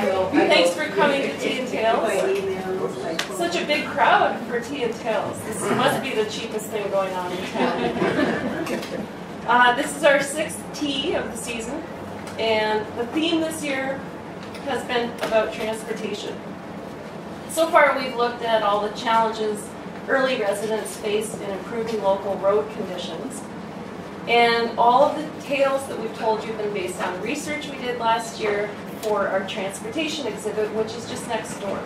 Thanks for coming to Tea and Tales. Such a big crowd for Tea and Tales. This must be the cheapest thing going on in town. This is our 6th tea of the season, and the theme this year has been about transportation. So far we've looked at all the challenges early residents faced in improving local road conditions. And all of the tales that we've told you have been based on research we did last year for our transportation exhibit, which is just next door.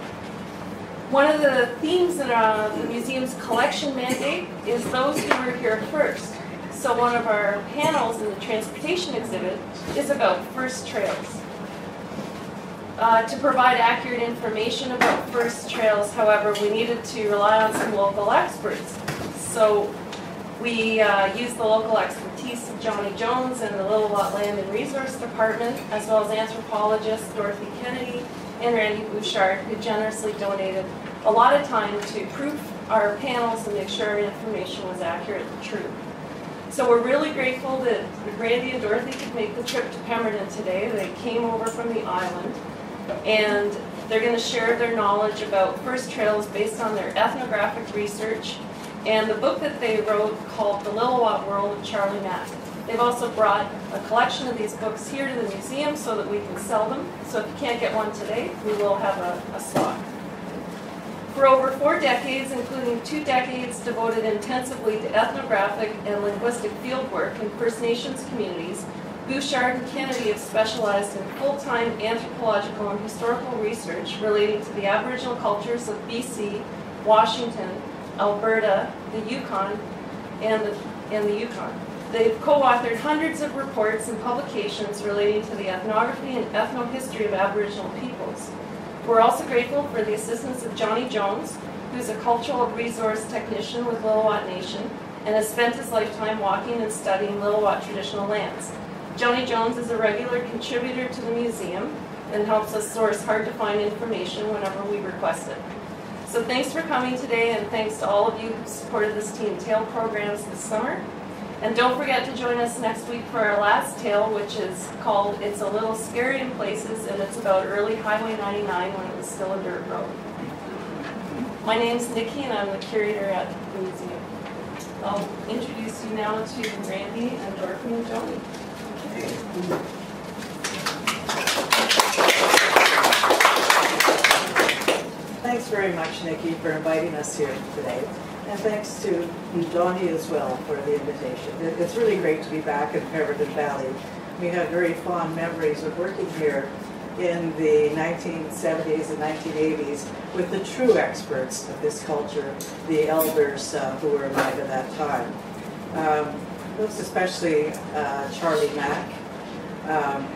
One of the themes in the museum's collection mandate is those who were here first. So one of our panels in the transportation exhibit is about first trails. To provide accurate information about first trails, however, we needed to rely on some local experts. So we used the local expertise of Johnny Jones and the Lil'wat Land and Resource Department, as well as anthropologists Dorothy Kennedy and Randy Bouchard, who generously donated a lot of time to proof our panels and make sure our information was accurate and true. So we're really grateful that Randy and Dorothy could make the trip to Pemberton today. They came over from the island, and they're going to share their knowledge about first trails based on their ethnographic research and the book that they wrote called The Lil'wat World of Charlie Mack. They've also brought a collection of these books here to the museum so that we can sell them. So if you can't get one today, we will have a slot. For over 4 decades, including 2 decades devoted intensively to ethnographic and linguistic fieldwork in First Nations communities, Bouchard and Kennedy have specialized in full-time anthropological and historical research relating to the Aboriginal cultures of BC, Washington, Alberta, the Yukon, and the Yukon. They've co-authored hundreds of reports and publications relating to the ethnography and ethnohistory of Aboriginal peoples. We're also grateful for the assistance of Johnny Jones, who's a cultural resource technician with Lil'wat Nation and has spent his lifetime walking and studying Lil'wat traditional lands. Johnny Jones is a regular contributor to the museum and helps us source hard-to-find information whenever we request it. So thanks for coming today, and thanks to all of you who supported this Tea and Tale programs this summer. And don't forget to join us next week for our last tale, which is called It's a Little Scary in Places, and it's about early Highway 99 when it was still a dirt road. My name's Nikki, and I'm the curator at the museum. I'll introduce you now to Randy and Dorothy and Johnny. Thanks very much, Nikki, for inviting us here today. And thanks to Donnie as well for the invitation. It's really great to be back in Pemberton Valley. We have very fond memories of working here in the 1970s and 1980s with the true experts of this culture, the elders who were alive at that time. Most especially Charlie Mack.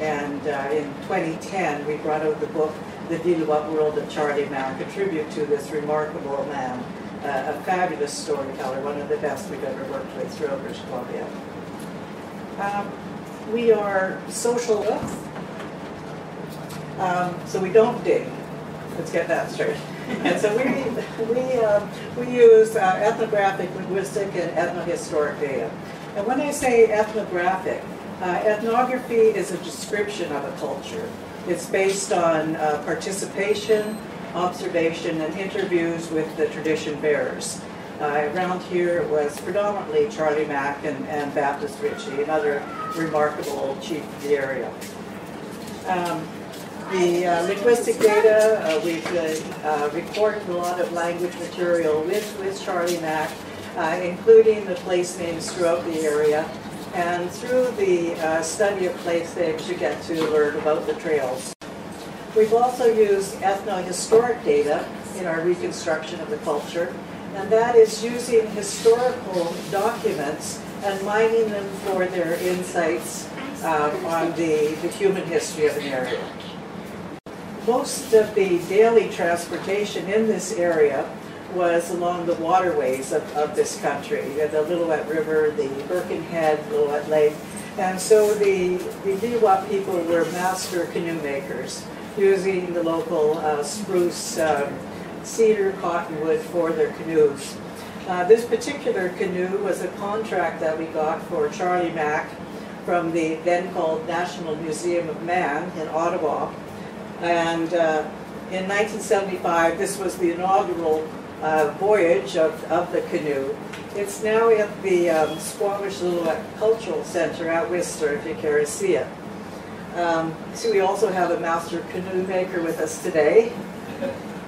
In 2010, we brought out the book, The Lil'wat World of Charlie Mack, a tribute to this remarkable man, a fabulous storyteller, one of the best we've ever worked with throughout British Columbia. We are social books, so we don't dig. Let's get that straight. And so we use ethnographic, linguistic, and ethnohistoric data. And when I say ethnographic, ethnography is a description of a culture. It's based on participation, observation, and interviews with the tradition bearers. Around here it was predominantly Charlie Mack and Baptiste Ritchie, another remarkable chief of the area. The linguistic data, we've recorded a lot of language material with Charlie Mack, including the place names throughout the area. And through the study of place names, you get to learn about the trails. We've also used ethnohistoric data in our reconstruction of the culture, and that is using historical documents and mining them for their insights on the human history of an area. Most of the daily transportation in this area was along the waterways of this country, the Lillooet River, the Birkenhead, Lillooet Lake, and so the Lil'wat people were master canoe makers, using the local spruce, cedar, cottonwood for their canoes. This particular canoe was a contract that we got for Charlie Mack from the then called National Museum of Man in Ottawa. And in 1975, this was the inaugural voyage of the canoe. It's now at the Squamish Lillooet Cultural Center at Whistler, if you care to see it. So we also have a master canoe maker with us today.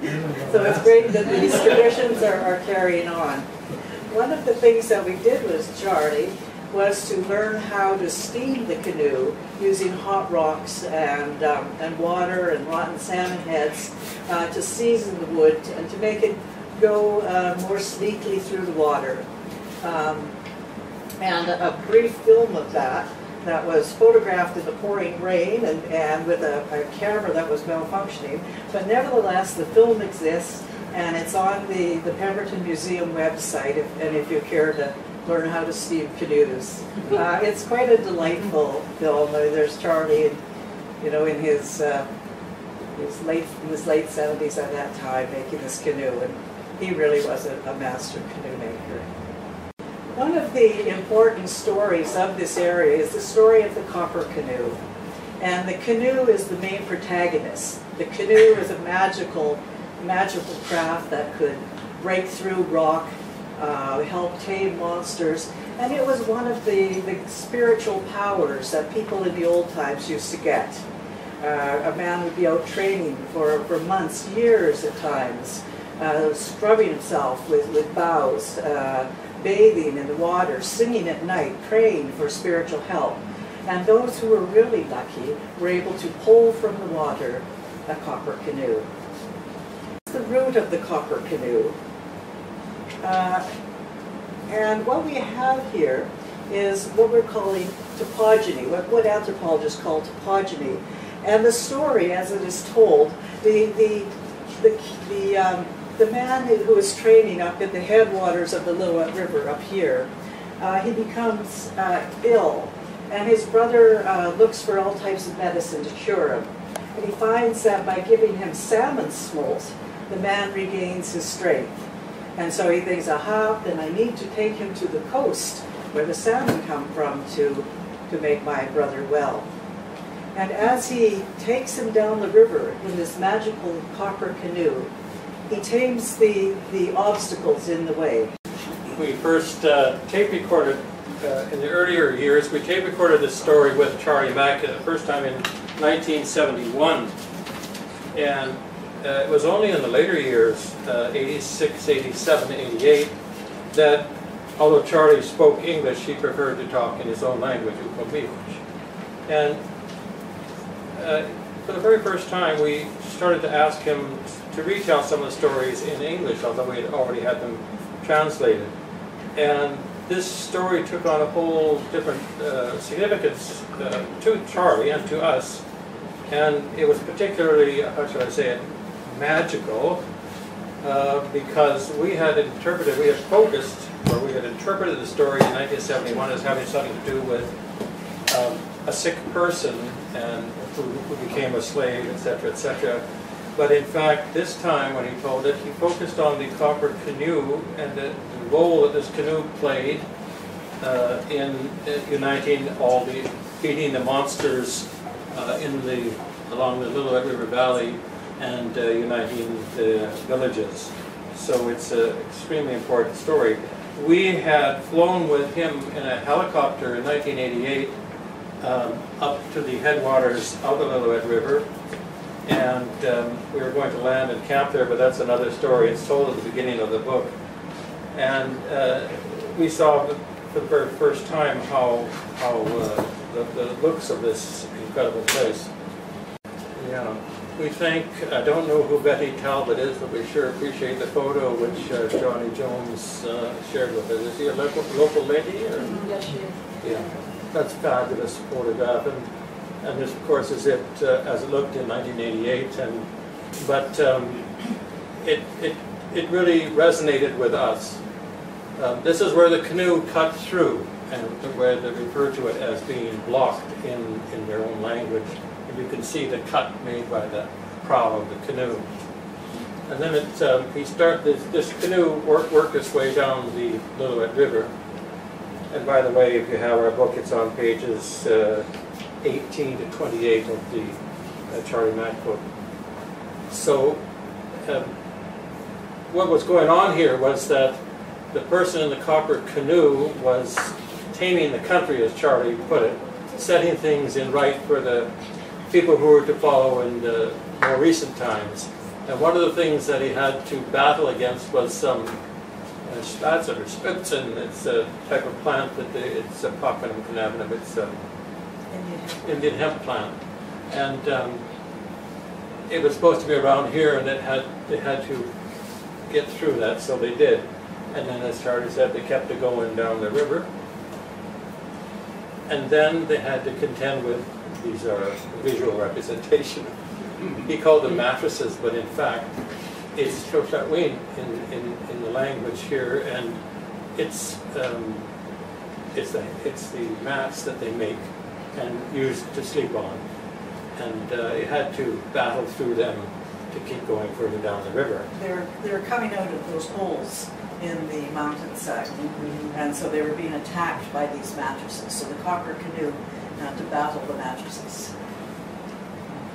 So it's great that these traditions are carrying on. One of the things that we did with Charlie was to learn how to steam the canoe using hot rocks and water and rotten salmon heads to season the wood and to make it go more sleekly through the water. And a brief film of that was photographed in the pouring rain and with a camera that was malfunctioning. But nevertheless, the film exists, and it's on the Pemberton Museum website, if you care to learn how to steam canoes. It's quite a delightful film. There's Charlie, in his late 70s at that time, making this canoe, and he really was a master canoe maker. One of the important stories of this area is the story of the copper canoe. And the canoe is the main protagonist. The canoe is a magical craft that could break through rock, help tame monsters. And it was one of the spiritual powers that people in the old times used to get. A man would be out training for months, years at times, scrubbing himself with boughs, bathing in the water, singing at night, praying for spiritual help. And those who were really lucky were able to pull from the water a copper canoe. That's the root of the copper canoe. And what we have here is what we're calling topogeny, what anthropologists call topogeny. And the story, as it is told, the man who is training up in the headwaters of the Lillooet River up here, he becomes ill, and his brother looks for all types of medicine to cure him. And he finds that by giving him salmon smolts, the man regains his strength. And so he thinks, aha, then I need to take him to the coast where the salmon come from to make my brother well. And as he takes him down the river in this magical copper canoe, he tames the obstacles in the way. We first tape recorded, in the earlier years, we tape recorded this story with Charlie Mack the first time in 1971. And it was only in the later years, 86, 87, 88, that although Charlie spoke English, he preferred to talk in his own language, Ukwamiwish. And for the very first time, we started to ask him to retell some of the stories in English, although we had already had them translated. And this story took on a whole different significance to Charlie and to us. And it was particularly, how should I say it, magical, because we had interpreted the story in 1971 as having something to do with a sick person and who became a slave, etc., etc. But in fact, this time when he told it, he focused on the copper canoe and the role that this canoe played in uniting all the, feeding the monsters along the Lillooet River Valley and uniting the villages. So it's an extremely important story. We had flown with him in a helicopter in 1988 up to the headwaters of the Lillooet River, and we were going to land and camp there, but that's another story. It's told at the beginning of the book. And we saw for the very first time how the looks of this incredible place. Yeah. We thank, I don't know who Betty Talbot is, but we sure appreciate the photo which Johnny Jones shared with us. Is she a local lady? Or? Yes, she is. Yeah. That's fabulous photograph. And this, of course, is it as it looked in 1988, but it really resonated with us. This is where the canoe cut through, and where they refer to it as being blocked in their own language. And you can see the cut made by the prow of the canoe. And then this canoe worked its way down the Lillooet River. And by the way, if you have our book, it's on pages 18 to 28 of the Charlie Mack book. So what was going on here was that the person in the copper canoe was taming the country, as Charlie put it, setting things in right for the people who were to follow in the more recent times. And one of the things that he had to battle against was some Spatzen or Spitzen. It's a type of plant that it's a Papanum cannabinum. It's an Indian hemp plant, and it was supposed to be around here, and they had to get through that, so they did. And then, as Charlie said, they kept it going down the river, and then they had to contend with these are visual representation. He called them mattresses, but in fact, it's Chochatwin in the language here, and it's the mats that they make and use to sleep on, and it had to battle through them to keep going further down the river. They're coming out of those holes in the mountainside, and so they were being attacked by these mattresses. So the copper canoe had to battle the mattresses.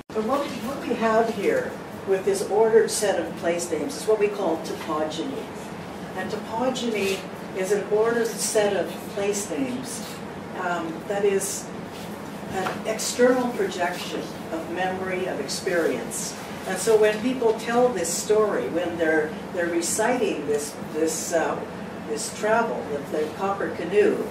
But what we have here with this ordered set of place names is what we call topogeny. And topogeny is an ordered set of place names that is an external projection of memory, of experience. And so when people tell this story, when they're reciting this travel with the copper canoe,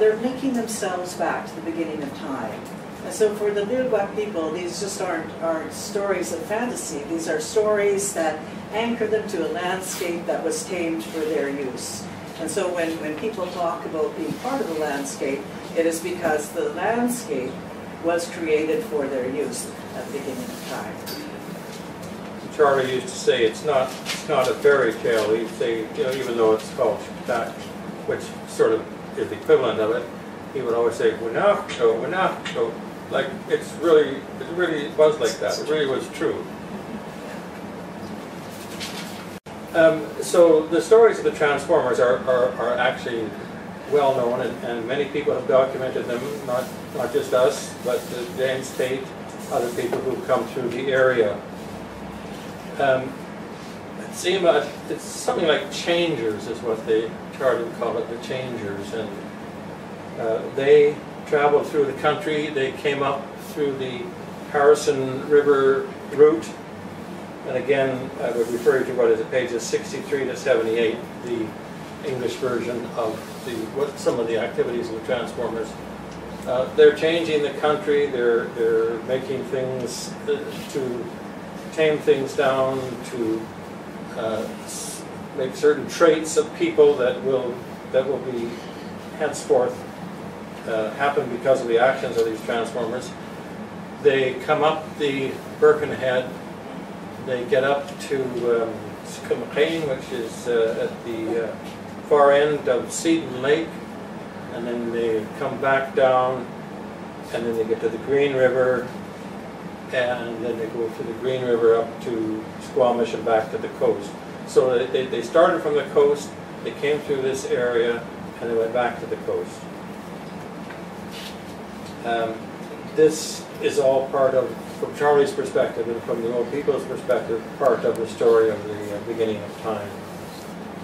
they're linking themselves back to the beginning of time. And so for the Lil'wat people, these just aren't stories of fantasy. These are stories that anchor them to a landscape that was tamed for their use. And so when people talk about being part of the landscape, it is because the landscape was created for their use at the beginning of time. Charlie used to say it's not a fairy tale. He'd say, you know, even though it's called that, which sort of is the equivalent of it, he would always say Winachto, Winachto, like it really was like that. It really was true. So the stories of the Transformers are actually well known, and many people have documented them. Not just us, but James Teit, other people who've come through the area. It's something like changers is what they Charlie would call it, the changers, and they traveled through the country. They came up through the Harrison River route, and again I would refer you to what is it, pages 63 to 78, the English version of what some of the activities of the Transformers. They're changing the country. They're making things to tame things down, to make certain traits of people that will be henceforth happen because of the actions of these Transformers. They come up the Birkenhead. They get up to Skookumchuck, which is at the far end of Seton Lake, and then they come back down, and then they get to the Green River, and then they go to the Green River up to Squamish and back to the coast. So they started from the coast, they came through this area, and they went back to the coast. This is all part of, from Charlie's perspective and from the old people's perspective, part of the story of the beginning of time.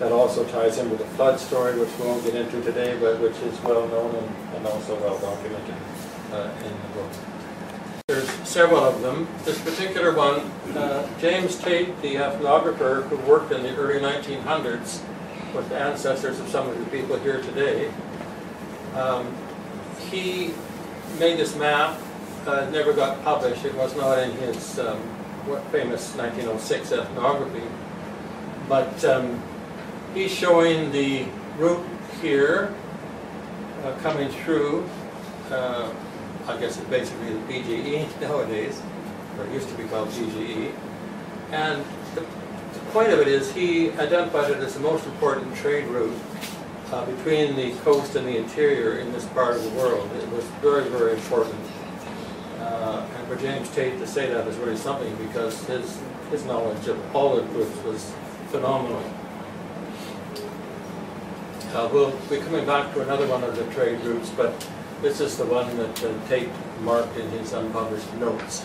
That also ties in with the flood story, which we won't get into today, but which is well known and also well documented in the book. There's several of them. This particular one, James Teit, the ethnographer who worked in the early 1900s with the ancestors of some of the people here today, he made this map. It never got published. It was not in his famous 1906 ethnography, but he's showing the route here coming through. I guess it's basically the PGE nowadays, or it used to be called PGE. And the point of it is he identified it as the most important trade route between the coast and the interior in this part of the world. It was very, very important. And for James Teit to say that is really something, because his knowledge of all the routes was phenomenal. We'll be coming back to another one of the trade routes, but this is the one that Teit marked in his unpublished notes.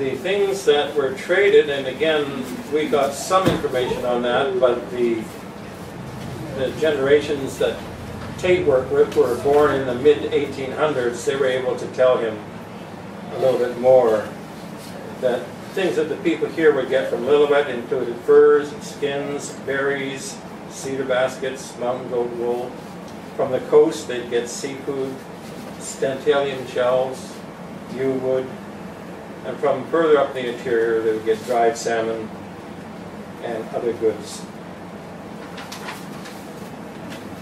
the things that were traded, and again, we got some information on that, but the generations that Teit worked with were born in the mid-1800s, they were able to tell him a little bit more. That things that the people here would get from Lillooet included furs, skins, berries, cedar baskets, mountain goat wool. From the coast they'd get seafood, stentalium shells, yew wood, and from further up the interior they would get dried salmon and other goods.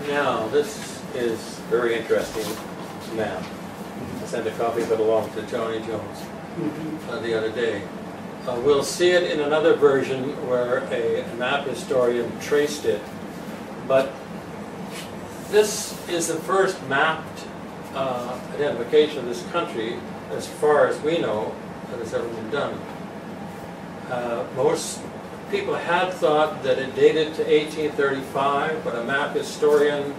Now, this is very interesting map. I sent a copy of it along to Johnny Jones the other day. We'll see it in another version where a map historian traced it, but this is the first mapped identification of this country, as far as we know, that has ever been done. Most people had thought that it dated to 1835, but a map historian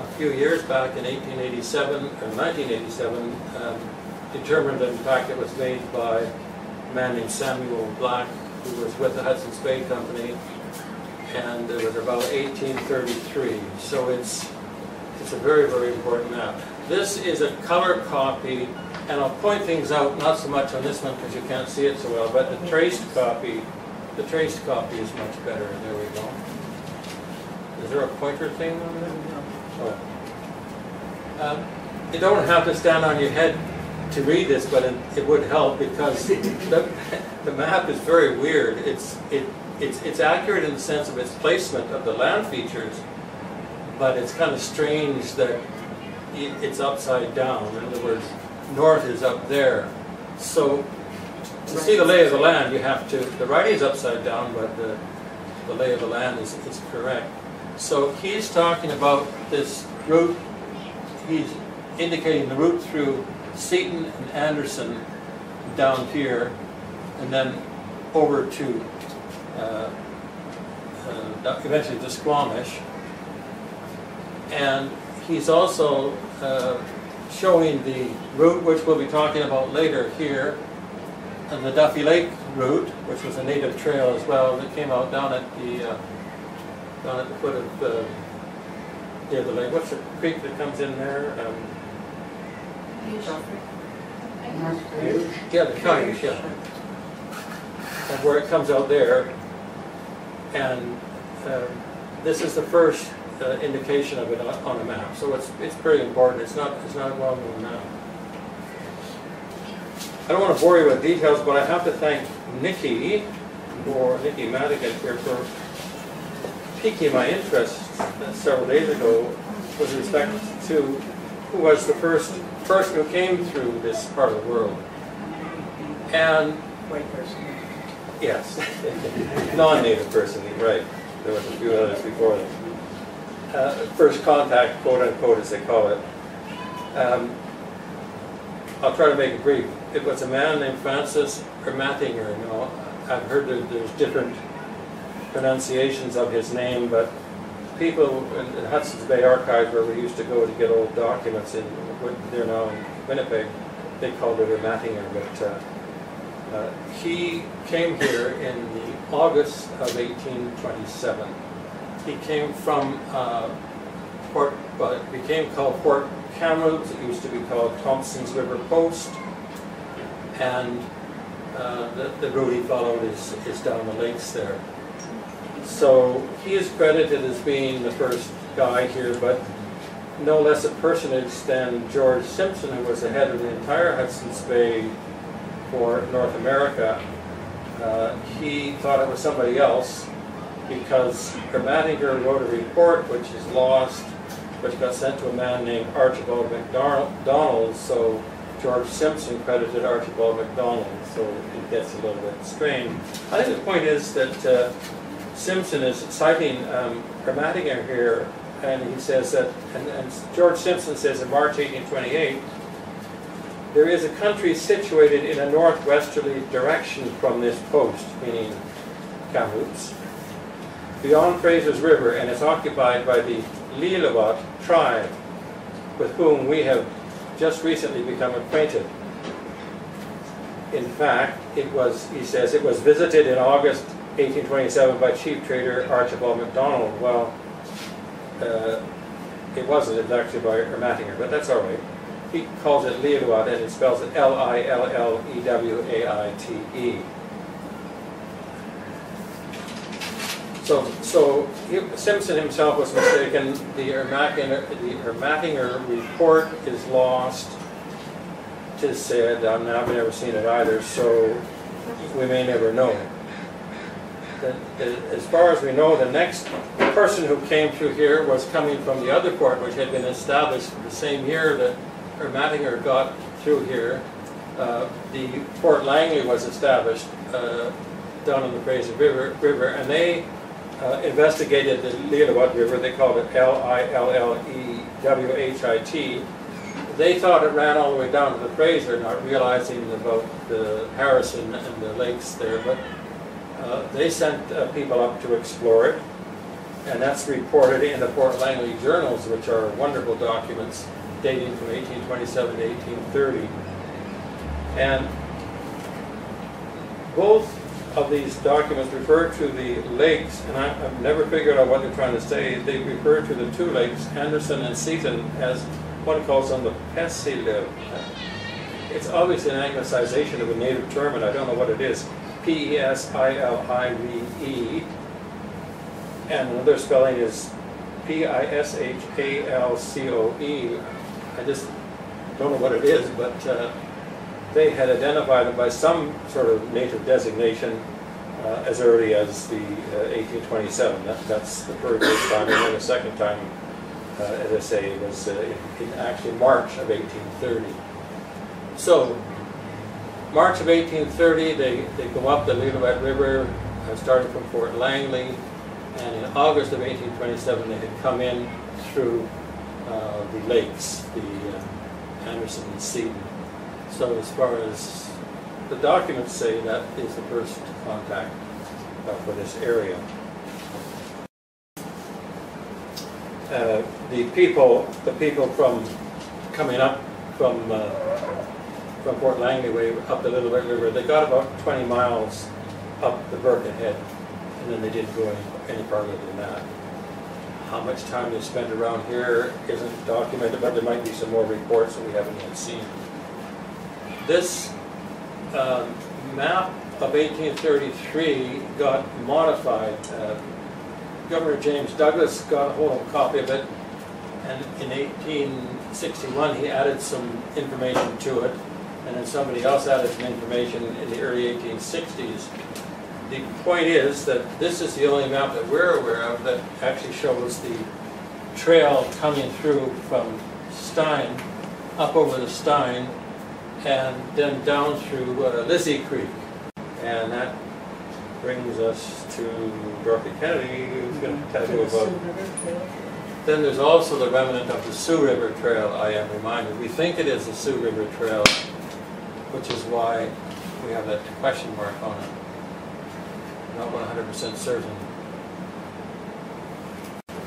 a few years back in 1987 determined that in fact it was made by a man named Samuel Black, who was with the Hudson's Bay Company, and it was about 1833. So it's a very, very important map. This is a color copy, and I'll point things out, not so much on this one because you can't see it so well, but the traced copy. The traced copy is much better. There we go. Is there a pointer thing on there? No. Oh. You don't have to stand on your head to read this, but it would help because the map is very weird. It's accurate in the sense of its placement of the land features, but it's kind of strange that it's upside down. In other words, north is up there. So, to see the lay of the land, you have to, the writing is upside down, but the lay of the land is correct. So he's talking about this route, he's indicating the route through Seton and Anderson down here, and then over to eventually to Squamish. And he's also showing the route, which we'll be talking about later here, and the Duffy Lake route, which was a native trail as well, that came out down at the foot of near the lake. What's the creek that comes in there? Yeah, the Cayush, yeah. And where it comes out there, and this is the first indication of it on a map. So it's pretty important. It's not a well-known map. I don't want to bore you with details, but I have to thank Nikki, or Nikki Madigan here, for piquing my interest several days ago with respect to who was the first person who came through this part of the world. And white person. Yes. Non-native person, right. There was a few others before them. First contact, quote-unquote, as they call it. I'll try to make it brief. It was a man named Francis Ermatinger. You know, I've heard that there's different pronunciations of his name, but people in Hudson's Bay Archive, where we used to go to get old documents, in they're now in Winnipeg, they called it Ermatinger. But he came here in the August of 1827. He came from Port, well, it became called Port Kamloops. It used to be called Thompson's River Post. And the route he followed is down the lakes there. So he is credited as being the first guy here, but no less a personage than George Simpson, who was the head of the entire Hudson's Bay for North America. He thought it was somebody else because Ermatinger wrote a report, which is lost, which got sent to a man named Archibald McDonald. So George Simpson credited Archibald McDonald, so it gets a little bit strained. I think the point is that Simpson is citing Ermatinger here, and he says that, and George Simpson says in March 1828, there is a country situated in a northwesterly direction from this post, meaning Kamloops, beyond Fraser's River, and is occupied by the Lil'wat tribe, with whom we have just recently become acquainted. In fact, it was, he says, it was visited in August 1827 by chief trader Archibald McDonald. Well, it wasn't, it was actually by Ermatinger, but that's all right. He calls it Lil'wat, and it spells it Lillewate. So Simpson himself was mistaken. The Ermatinger report is lost. Tis said, I've never seen it either, so we may never know. As far as we know, the next person who came through here was coming from the other port, which had been established the same year that Ermatinger got through here. The Fort Langley was established down on the Fraser River, and they investigated the Lil'wat River. They called it Lillewhit. They thought it ran all the way down to the Fraser, not realizing about the Harrison and the lakes there, but they sent people up to explore it, and that's reported in the Fort Langley journals, which are wonderful documents dating from 1827 to 1830. And both of these documents refer to the lakes, and I've never figured out what they're trying to say. They refer to the two lakes, Anderson and Seton, as one calls them the Pessileu. It's obviously an anglicization of a native term, and I don't know what it is. P-E-S-I-L-I-V-E, and another spelling is P-I-S-H-A-L-C-O-E. I just don't know what it is, but they had identified it by some sort of native designation as early as the 1827. That's the first time, and then the second time, as I say, it was in actually March of 1830. So, March of 1830, they go up the Lillooet River, starting from Fort Langley, and in August of 1827 they had come in through the lakes, the Anderson and Seton. So as far as the documents say, that is the first contact for this area. The people from coming up from Fort Langley way up the Lillooet River, they got about 20 miles up the Birkenhead, and then they didn't go any farther than that. How much time they spent around here isn't documented, but there might be some more reports that we haven't yet seen. This map of 1833 got modified. Governor James Douglas got a hold of a copy of it, and in 1861 he added some information to it, and then somebody else added some information in the early 1860s. The point is that this is the only map that we're aware of that actually shows the trail coming through from Stein, up over the Stein, and then down through Lizzie Creek. And that brings us to Dorothy Kennedy, who's going to tell you about. Then there's also the remnant of the Sioux River Trail, I am reminded. We think it is the Sioux River Trail, which is why we have that question mark on it. Not 100% certain.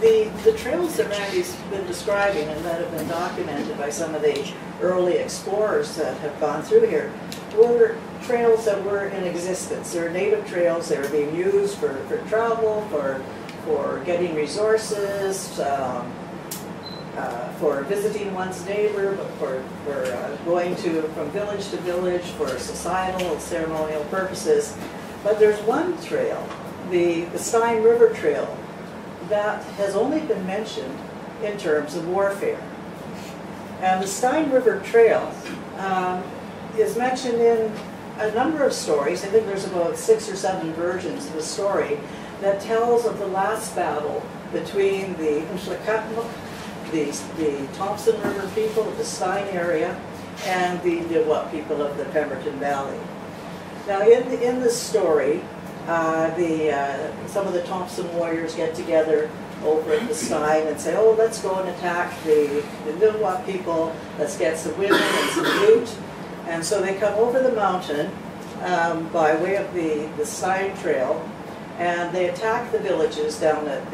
The trails that Randy's been describing and that have been documented by some of the early explorers that have gone through here were trails that were in existence. They were native trails. They were being used for travel, for getting resources, for visiting one's neighbor, for going from village to village for societal and ceremonial purposes. But there's one trail, the Stein River Trail, that has only been mentioned in terms of warfare. And the Stein River Trail is mentioned in a number of stories. I think there's about 6 or 7 versions of a story that tells of the last battle between the Inca Katmuk, the Thompson River people of the Stein area, and the Lil'wat people of the Pemberton Valley. Now in this story, some of the Thompson warriors get together over at the Stein and say, oh, let's go and attack the Lil'wat people, let's get some women and some loot. And so they come over the mountain by way of the Stein Trail, and they attack the villages down at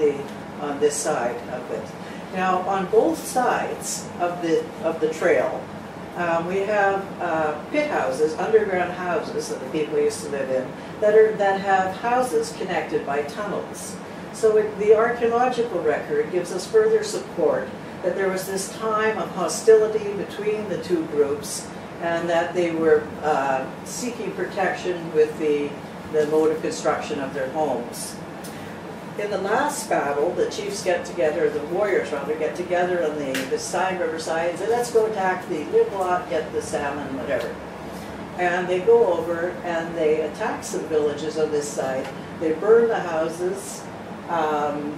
on this side of it. Now on both sides of the trail We have pit houses, underground houses that the people used to live in, that have houses connected by tunnels. So the archaeological record gives us further support that there was this time of hostility between the two groups, and that they were seeking protection with the mode of construction of their homes. In the last battle, the chiefs get together, the warriors rather, get together on the Stein River side and say, let's go attack the Lil'wat, get the salmon, whatever. And they go over and they attack some villages on this side. They burn the houses,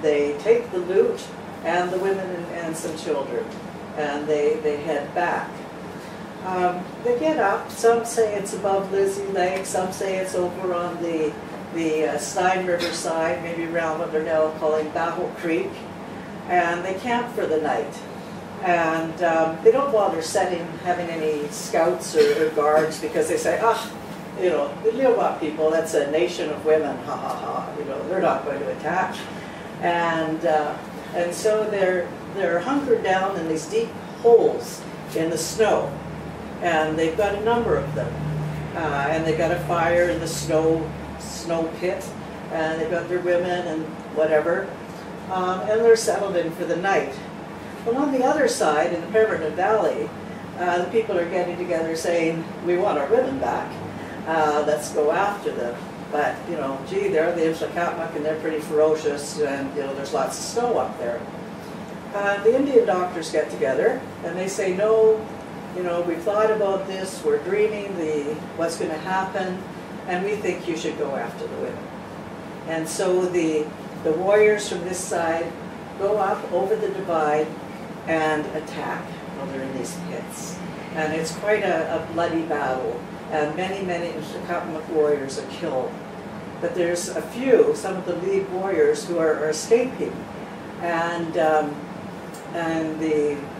they take the loot, and the women and some children, and they head back. They get up, some say it's above Lizzie Lake, some say it's over on the Stein River side, maybe around what they're now calling Battle Creek, and they camp for the night. And they don't bother having any scouts or guards, because they say, you know, the Lil'wat people, that's a nation of women, ha ha ha, you know, they're not going to attack. And so they're hunkered down in these deep holes in the snow, and they've got a number of them. And they've got a fire in the snow pit, and they've got their women and whatever, and they're settled in for the night. Well, on the other side, in the Pemberton Valley, the people are getting together saying, we want our women back, let's go after them. But, you know, gee, they're the Inca Katmuk, and they're pretty ferocious, and, you know, there's lots of snow up there. The Indian doctors get together, and they say, no, you know, we've thought about this, we're dreaming what's going to happen, and we think you should go after the women. And so the warriors from this side go up over the divide and attack while they're in these pits. And it's quite a bloody battle, and many, many Inca Katmuk warriors are killed. But there's a few, some of the lead warriors, who are escaping. And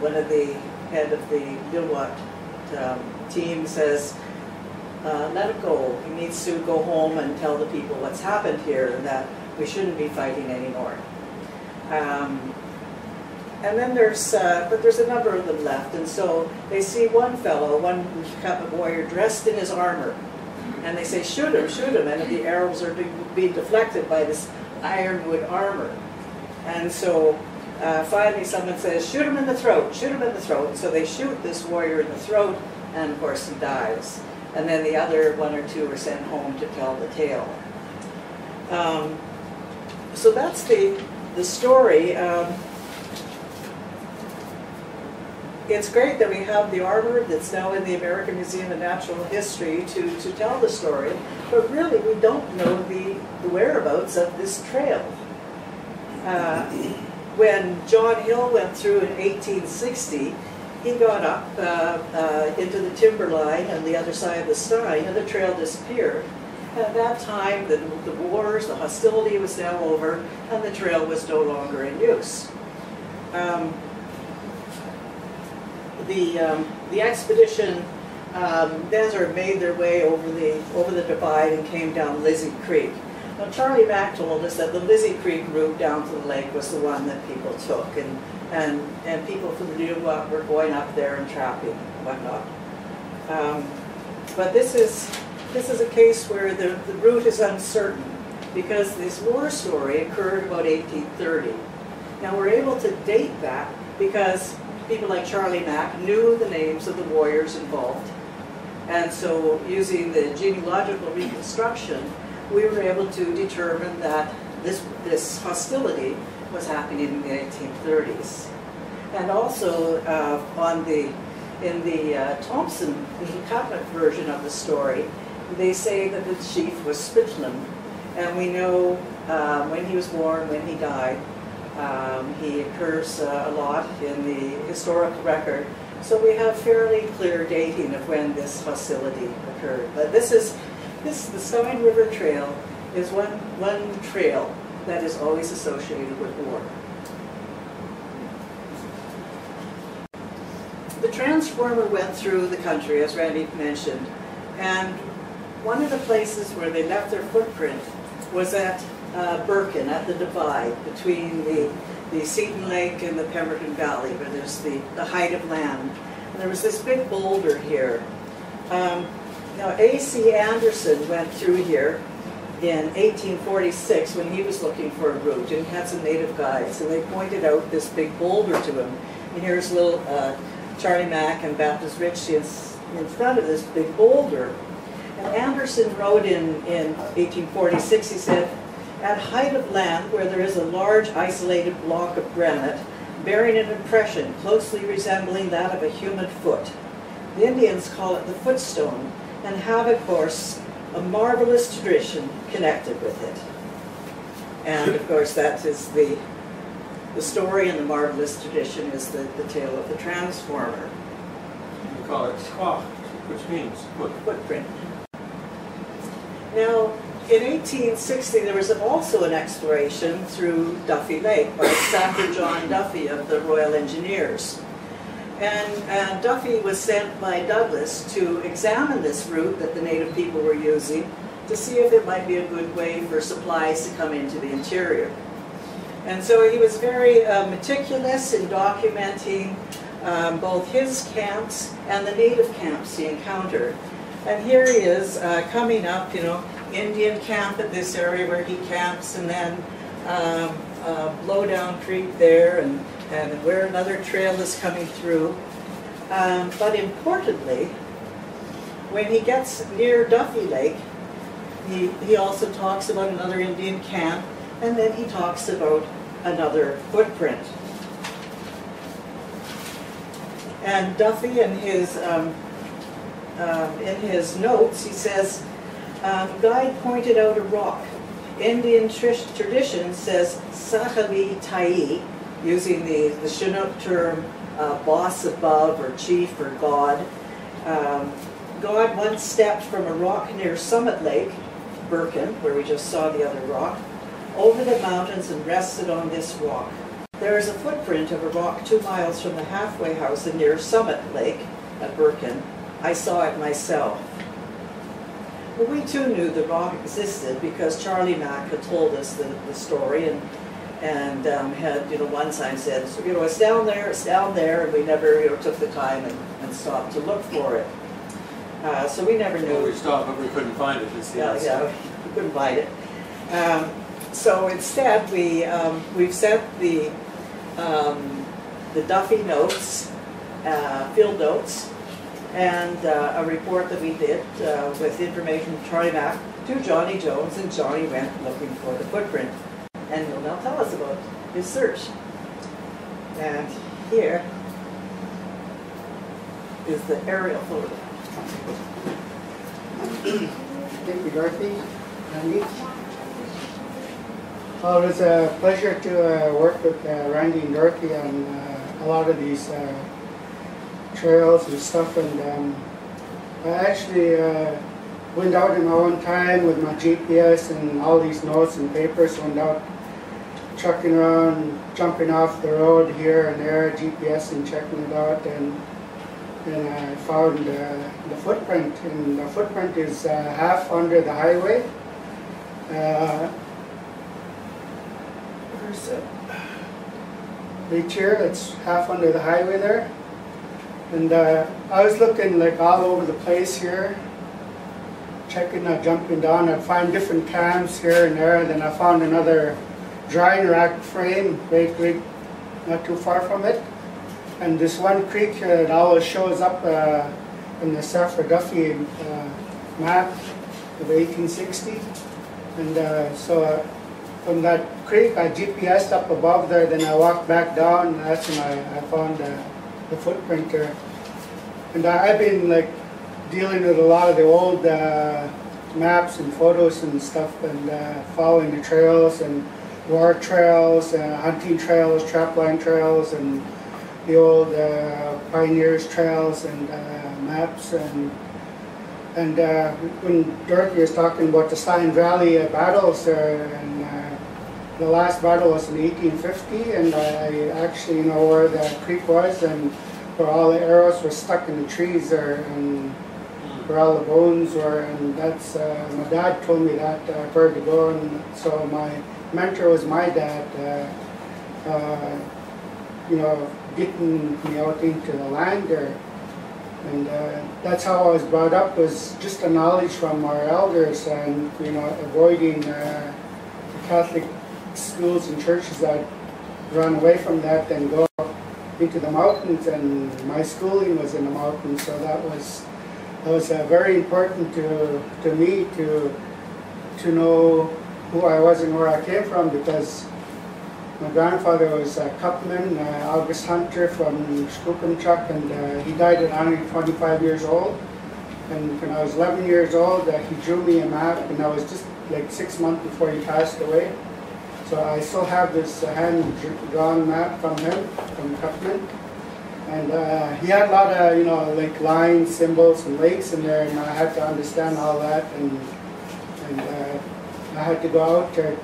one of the head of the Lil'wat team says, let him go. He needs to go home and tell the people what's happened here and that we shouldn't be fighting anymore. And then there's a number of them left, and so they see one Katmuk warrior dressed in his armor, and they say, shoot him, and the arrows are being deflected by this ironwood armor. And so finally someone says, shoot him in the throat, shoot him in the throat. So they shoot this warrior in the throat, and of course he dies. And then the other one or two are sent home to tell the tale. So that's the story. It's great that we have the armor that's now in the American Museum of Natural History to tell the story, but really we don't know the whereabouts of this trail. When John Hill went through in 1860, he got up into the timberline on the other side of the Stein, and the trail disappeared. At that time, the wars, the hostility was now over, and the trail was no longer in use. The expedition desert made their way over the divide and came down Lizzie Creek. Now, Charlie Mack told us that the Lizzie Creek route down to the lake was the one that people took, and people from the Lil'wat were going up there and trapping and whatnot. But this is a case where the route is uncertain, because this war story occurred about 1830. Now, we're able to date that because people like Charlie Mack knew the names of the warriors involved. And so using the genealogical reconstruction, we were able to determine that this hostility was happening in the 1830s. And also in the Thompson Katmuk version of the story, they say that the chief was Spitland. And we know when he was born, when he died. He occurs a lot in the historical record, so we have fairly clear dating of when this hostility occurred. But this is the Stein River Trail is one trail that is always associated with war. The transformer went through the country, as Randy mentioned, and one of the places where they left their footprint was at Birkin, at the divide between the Seton Lake and the Pemberton Valley, where there's the height of land. And there was this big boulder here. Now, A.C. Anderson went through here in 1846 when he was looking for a route, and had some native guides, and they pointed out this big boulder to him. And here's little Charlie Mack and Baptiste Ritchie in front of this big boulder. And Anderson wrote in 1846, he said, "At height of land where there is a large isolated block of granite, bearing an impression closely resembling that of a human foot. The Indians call it the footstone, and have, of course, a marvelous tradition connected with it." And, of course, that is the story, and the marvelous tradition is the tale of the transformer. We call it squaw, which means footprint. Now, in 1860, there was also an exploration through Duffy Lake by Dr. John Duffy of the Royal Engineers. And Duffy was sent by Douglas to examine this route that the native people were using to see if it might be a good way for supplies to come into the interior. And so he was very meticulous in documenting both his camps and the native camps he encountered. And here he is coming up, you know, Indian camp at this area where he camps, and then Blowdown Creek there, and where another trail is coming through. But importantly, when he gets near Duffy Lake, he also talks about another Indian camp, and then he talks about another footprint. And Duffy, in his notes, he says, guide pointed out a rock. Indian tradition says Sahali Tai, using the Chinook term boss above, or chief, or god. God once stepped from a rock near Summit Lake, Birken, where we just saw the other rock, over the mountains and rested on this rock. There is a footprint of a rock 2 miles from the halfway house and near Summit Lake at Birken. I saw it myself. Well, we too knew the rock existed because Charlie Mack had told us the story, and had, you know, one time said, you know, it's down there, and we never, you know, took the time and stopped to look for it. So we never knew. Well, we stopped, but we couldn't find it. Yeah, we couldn't find it. So instead, we've sent the Duffy notes, field notes, and a report that we did with information from Charlie Mack to Johnny Jones, and Johnny went looking for the footprint. And he'll now tell us about his search. And here is the aerial photo. Thank you, Dorothy. Well, it's a pleasure to work with Randy and Dorothy on a lot of these trails and stuff, and I actually went out in my own time with my GPS and all these notes and papers, went out trucking around, jumping off the road here and there, GPS and checking it out, and I found the footprint, and the footprint is half under the highway. Where's it? Right here, it's half under the highway there. And I was looking like all over the place here, checking out, jumping down. I'd find different camps here and there. And then I found another drying rack frame right, not too far from it. And this one creek here that always shows up in the Safford Duffy map of 1860. And so from that creek, I GPSed up above there. Then I walked back down, and that's when I found the footprint there. And I've been like dealing with a lot of the old maps and photos and stuff, and following the trails and war trails, hunting trails, trapline trails, and the old pioneers trails and maps. And when Dorothy was talking about the Stein Valley battles there, and the last battle was in 1850, and I actually know where the creek was, and where all the arrows were stuck in the trees there, and where all the bones were, and that's, my dad told me that where to go, and so my mentor was my dad, you know, getting me out into the land there. And that's how I was brought up, was just the knowledge from our elders and, you know, avoiding the Catholic schools and churches that run away from that and go into the mountains, and my schooling was in the mountains, so that was very important to me to know who I was and where I came from, because my grandfather was Kupman, August Hunter from Skookumchuck, and he died at 125 years old. And when I was 11 years old, he drew me a map, and I was just like 6 months before he passed away. So I still have this hand-drawn map from him, from Kupman. And he had a lot of, you know, like lines, symbols, and lakes in there, and I had to understand all that. And I had to go out to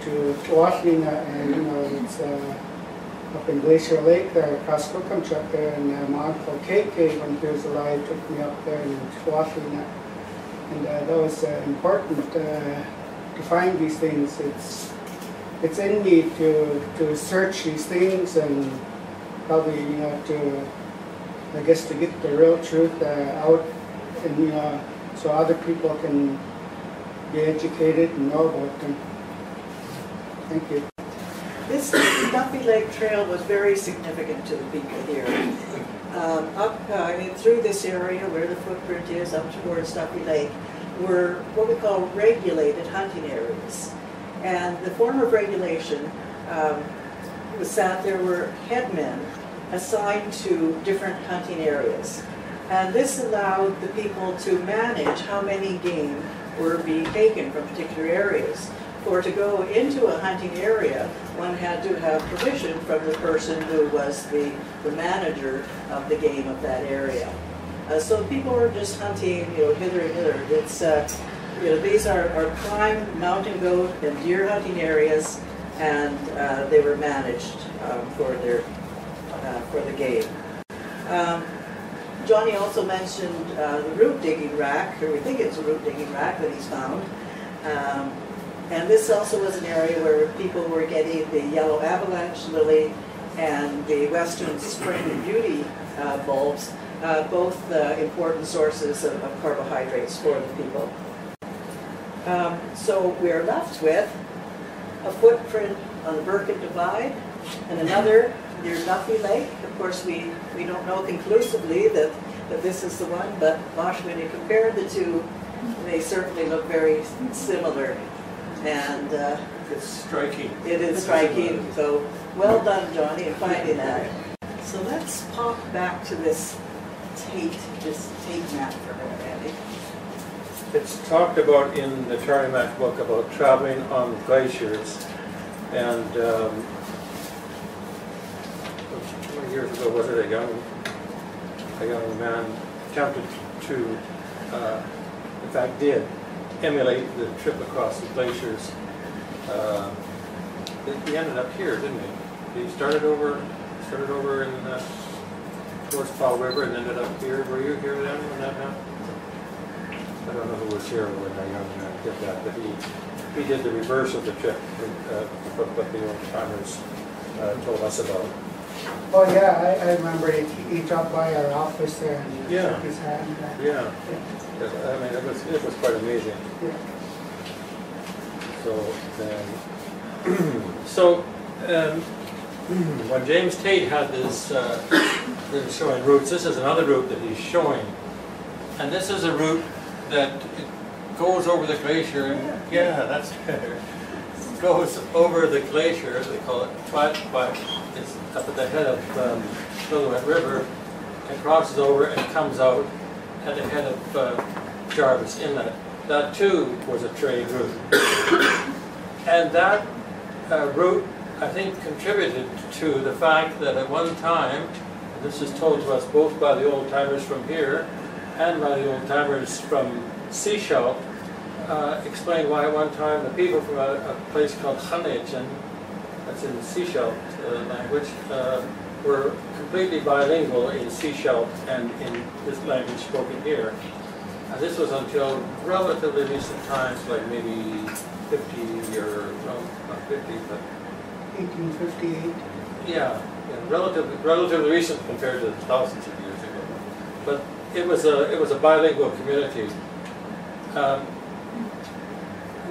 Watlinna, and, you know, it's up in Glacier Lake there, across Skookumchuck there, and my uncle KK, when he was alive, took me up there and to Watlinna. And that was important to find these things. It's in me to search these things, and probably, you know, to get the real truth out, and, you know, so other people can be educated and know about them. Thank you. This Duffy Lake Trail was very significant to the people here. Through this area where the footprint is up towards Duffy Lake were what we call regulated hunting areas. And the form of regulation was that there were headmen assigned to different hunting areas. And this allowed the people to manage how many game were being taken from particular areas. For to go into a hunting area, one had to have permission from the person who was the manager of the game of that area. So people were just hunting, you know, hither and hither. It's, you know, these are prime mountain goat and deer hunting areas, and they were managed for the game. Johnny also mentioned the root digging rack, or we think it's a root digging rack that he's found. And this also was an area where people were getting the yellow avalanche lily and the western spring beauty bulbs, both important sources of carbohydrates for the people. So we're left with a footprint on the Birkenhead Divide and another near Duffy Lake. Of course, we don't know conclusively that this is the one, but gosh, when you compare the two, they certainly look very similar. And it's striking. It is striking. So well done, Johnny, in finding that. So let's pop back to this Teit map for a minute. It's talked about in the Charlie Mack book about traveling on glaciers, and years ago, was it a young man attempted to, in fact did, emulate the trip across the glaciers. He ended up here, didn't he? He started over in towards Powell River and ended up here. Were you here then when that happened? I don't know who was here when that young man did that, but he did the reverse of the trip, what the old-timers told us about. Oh yeah, I remember he dropped by our office there and shook his hand. Yeah. I mean, it was quite amazing. Yeah. So then, when James Teit had this showing routes, this is another route that he's showing, and this is a route that goes over the glacier. And, yeah, that's better. Goes over the glacier, as they call it, but it's up at the head of Lillooet River, and crosses over and comes out at the head of Jarvis Inlet. That too was a trade route, and that route, I think, contributed to the fact that at one time, and this is told to us both by the old timers from here and by the old timers from Sechelt, explained why at one time the people from a place called Hunnijan, that's in the Sechelt language, were completely bilingual in Sechelt and in this language spoken here. And this was until relatively recent times, like maybe 50 or, well, not 50, but 1858. Yeah, relatively recent compared to thousands of years ago. But it was a bilingual community.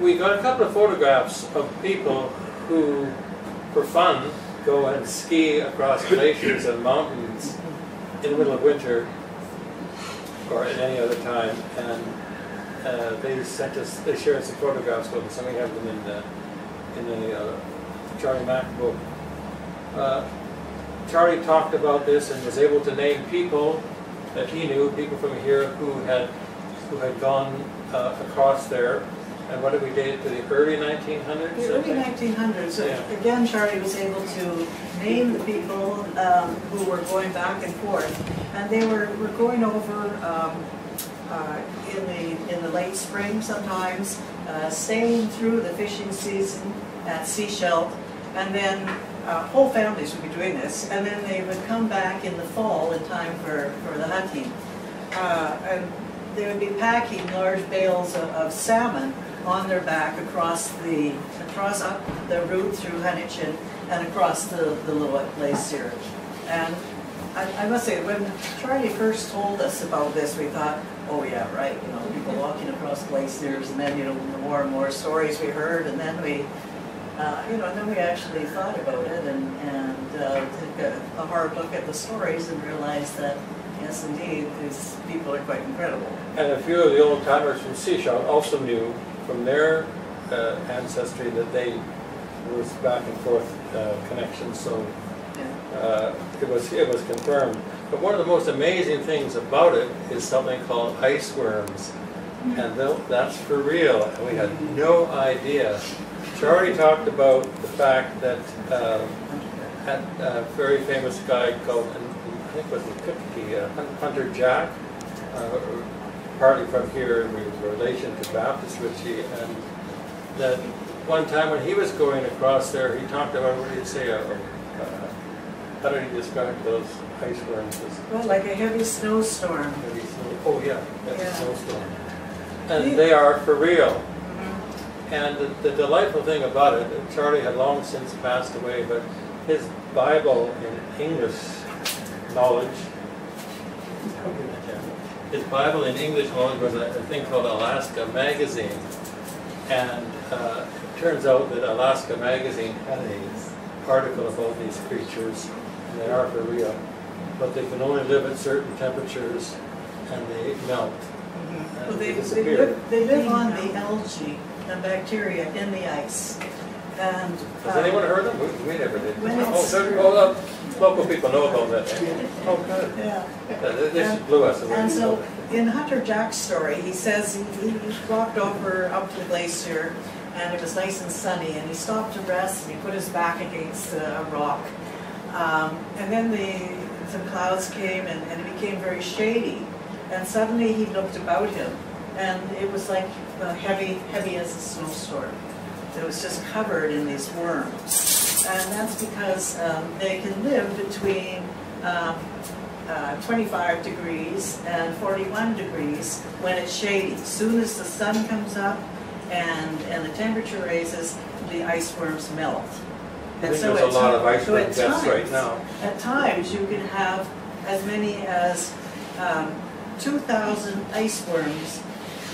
We got a couple of photographs of people who, for fun, go and ski across glaciers and mountains in the middle of winter or at any other time, and they shared some photographs with us, and we have them in the Charlie Mack book. Charlie talked about this and was able to name people that he knew, people from here who had gone across there. And what did we date to the early 1900s? The early 1900s. Yeah. Again, Charlie was able to name the people who were going back and forth, and they were going over in the late spring sometimes, staying through the fishing season at Sechelt, and then whole families would be doing this, and then they would come back in the fall in time for the hunting, and they would be packing large bales of salmon on their back across up the route through Hunnichen and across the Lillooet Glacier. And I must say, when Charlie first told us about this, we thought, oh yeah, right, you know, people walking across glaciers, and then, you know, the more and more stories we heard, and then we, you know, and then we actually thought about it and took a hard look at the stories and realized that, yes, indeed, these people are quite incredible. And a few of the old-timers from Sechelt also knew from their ancestry that they were back-and-forth connections, so yeah. It was confirmed. But one of the most amazing things about it is something called ice worms, mm-hmm. and that's for real. And we had mm-hmm. no idea. Charlie talked about the fact that a very famous guy called, I think it was Hunter Jack, partly from here in relation to Baptiste Ritchie, and that one time when he was going across there, he talked about, what do you say, how did he describe those ice worms? Well, like a heavy snowstorm. Oh yeah, that's a snowstorm. And they are for real. Mm-hmm. And the delightful thing about it, and Charlie had long since passed away, but his Bible in English knowledge. His Bible in English knowledge was a thing called Alaska Magazine, and it turns out that Alaska Magazine had an article about these creatures, and they are for real, but they can only live at certain temperatures, and they melt. Mm-hmm. And well, they live on the algae and bacteria in the ice. And, has anyone heard of them? We never did. Local people know about that. Yeah. Oh, good. Yeah. This blew us away. And so, in Hunter Jack's story, he says he walked over up to the glacier, and it was nice and sunny, and he stopped to rest, and he put his back against a rock. And then some clouds came, and it became very shady. And suddenly he looked about him, and it was like heavy as a snowstorm. It was just covered in these worms. And that's because they can live between 25 degrees and 41 degrees when it's shady. As soon as the sun comes up and the temperature raises, the ice worms melt. And so there's a lot of ice worms right now. At times you can have as many as 2,000 ice worms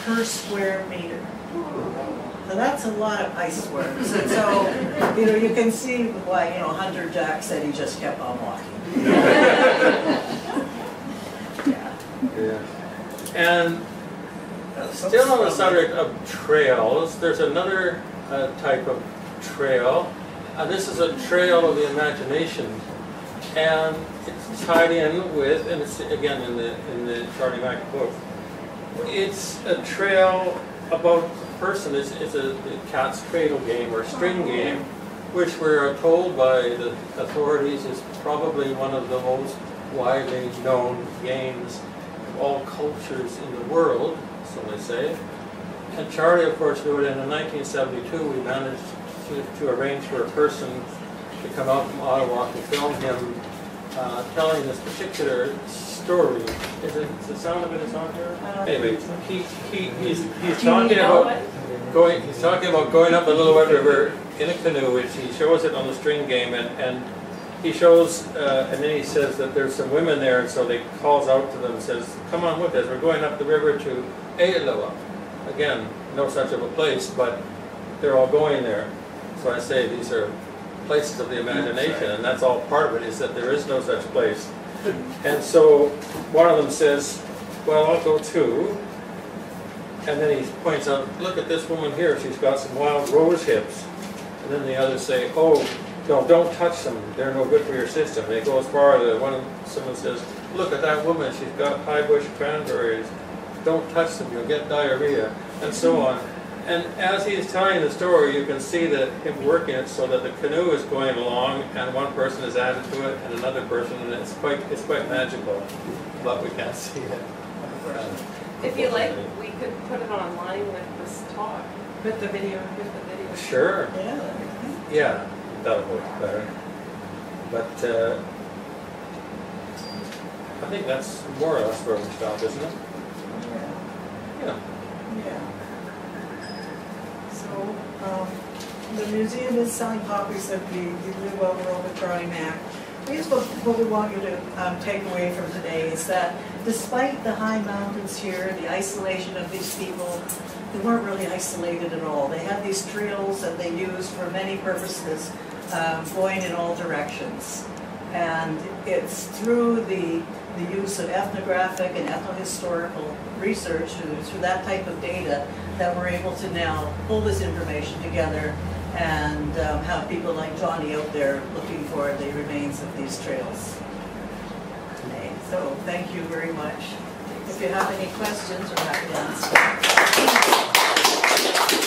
per square meter. So that's a lot of ice worms, and so, you know, you can see why, you know, Hunter Jack said he just kept on walking. Yeah. Yeah. And still on the subject of trails, there's another type of trail. This is a trail of the imagination, and it's tied in with, and it's again in the Charlie Mack book. It's a trail about person is the cat's cradle game or string game, which we are told by the authorities is probably one of the most widely known games of all cultures in the world, so they say. And Charlie, of course, knew it, and in 1972 we managed to arrange for a person to come out from Ottawa to film him telling this particular story. Is the sound of it is on here? Anyway, he's talking about going up the Lillooet River in a canoe, which he shows it on the string game, and he shows, and then he says that there's some women there, and so they calls out to them and says, come on with us, we're going up the river to Eloa. Again, no such of a place, but they're all going there. So I say these are places of the imagination, and that's all part of it, is that there is no such place. And so one of them says, well, I'll go too. And then he points out, look at this woman here, she's got some wild rose hips. And then the others say, oh, no, don't touch them, they're no good for your system. And it goes farther. Someone says, look at that woman, she's got high bush cranberries. Don't touch them, you'll get diarrhea, and so on. And as he's telling the story, you can see that him working it so that the canoe is going along, and one person is added to it, and another person, and it's quite magical, but we can't see it. If you like, we could put it online with this talk, with the video, Sure. Yeah. Yeah, that would work better. But I think that's more or less where we stop, isn't it? Yeah. Yeah. So the museum is selling copies of the Lil'wat World of Charlie Mack. Here's what we want you to take away from today is that despite the high mountains here, the isolation of these people, they weren't really isolated at all. They had these trails that they used for many purposes, going in all directions. And it's through the use of ethnographic and ethnohistorical research, through that type of data, that we're able to now pull this information together and have people like Johnny out there looking for the remains of these trails. Okay, so thank you very much. If you have any questions, we're happy to answer.